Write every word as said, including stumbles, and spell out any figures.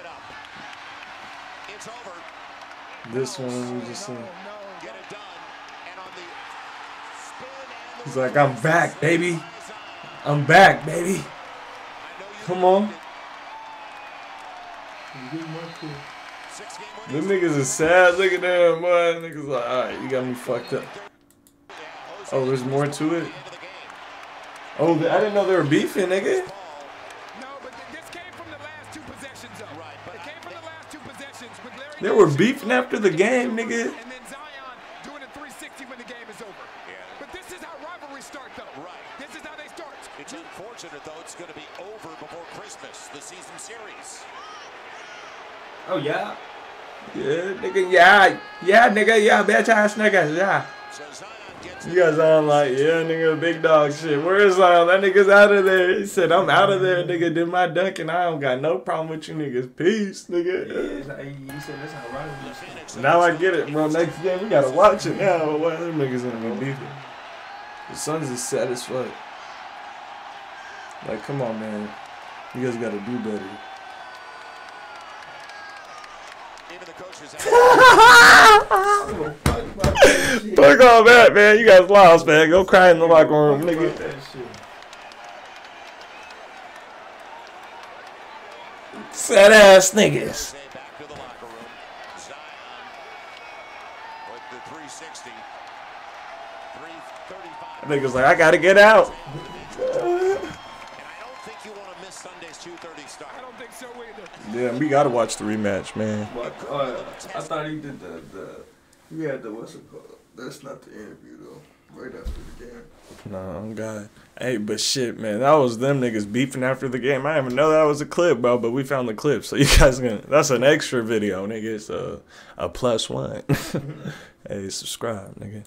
it up. It's over. This one we just seen. Get it done. And on the spin and the he's like, I'm back, baby. I'm back, baby. Come on. Them niggas is sad. Look at them, boy. Niggas like, alright, you got me fucked up. Oh, there's more to it. Oh, I didn't know they were beefing, nigga. No, but this came from the last two possessions, though. Right, but it came from the last two possessions. They were beefing after the game, nigga. And then Zion doing a three sixty when the game is over. But this is how rivalries start, though. Right. This is how they start. It's unfortunate, though. It's going to be over before Christmas, the season series. Oh, yeah. Yeah, nigga, yeah. Yeah, nigga, yeah. Bitch ass nigga, yeah. So Zion you guys are like, yeah, nigga, big dog shit. Where is Zion? That nigga's out of there. He said, I'm out of there, nigga. Did my dunk, and I don't got no problem with you niggas. Peace, nigga. Yeah, you said that's how right. Now I get it, bro. Next game, we gotta watch it now. What other niggas gonna be beefing? The Suns is satisfied. Like, come on, man. You guys gotta do better. Even the coaches out. Fuck all that, man. You guys lost, man. Go cry in the locker room, nigga. Sad ass niggas. Back to the locker room. Zion with the three sixty. three thirty-five. Niggas like, I gotta get out. Yeah, we gotta watch the rematch, man. Uh, I thought he did the the. Yeah, the what's it called? That's not the interview though. Right after the game. Nah, I'm God. Hey, but shit, man, that was them niggas beefing after the game. I didn't even know that was a clip, bro. But we found the clip, so you guys gonna. That's an extra video, nigga. It's a a plus one. Hey, subscribe, nigga.